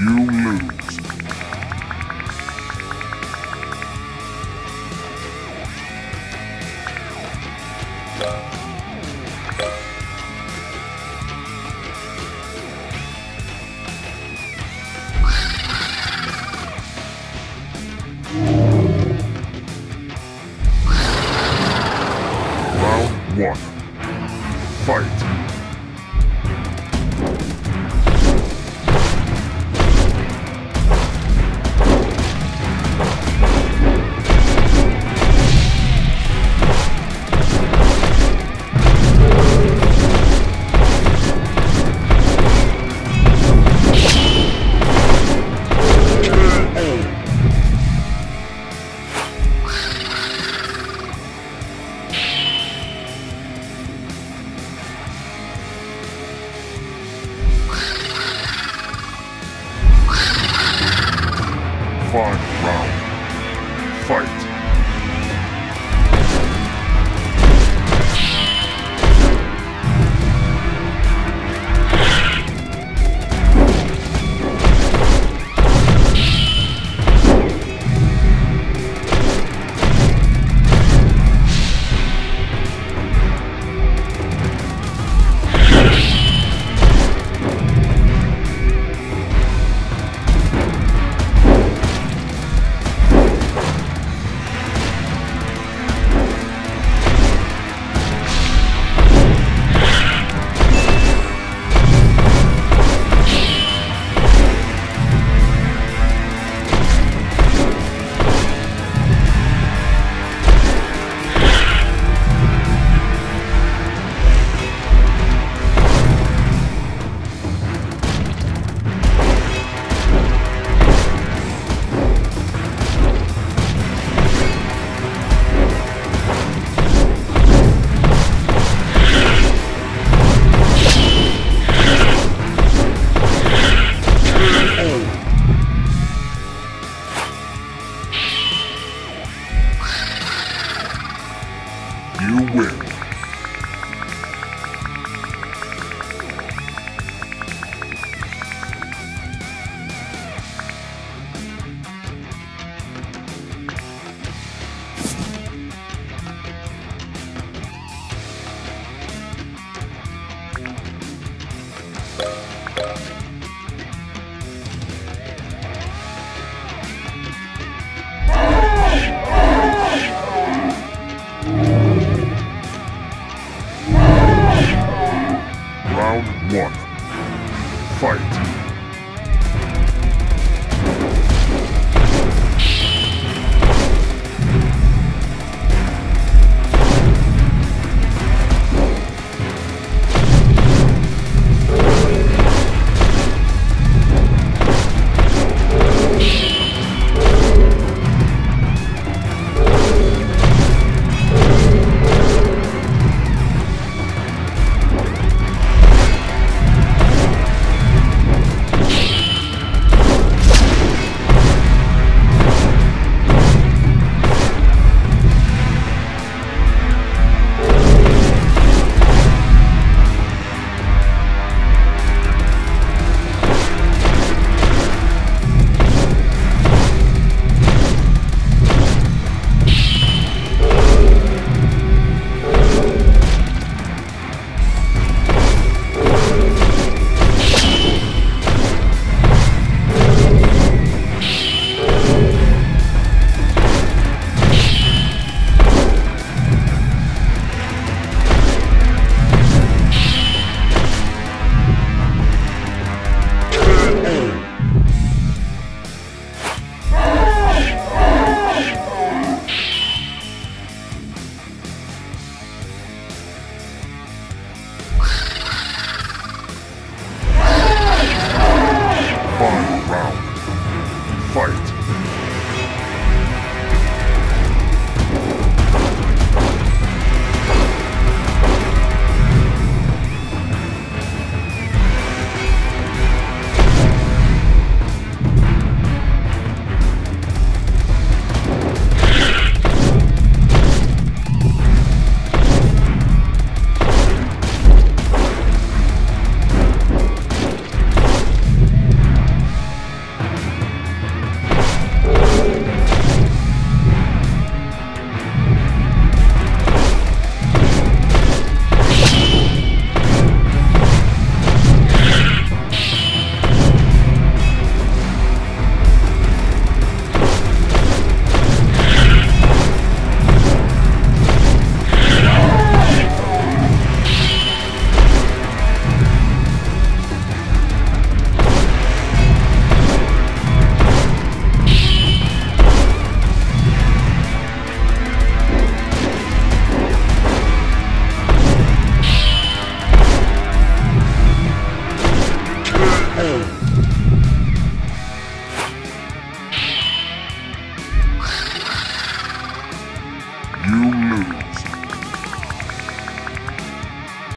You lose. Round 1. Fight. Fine.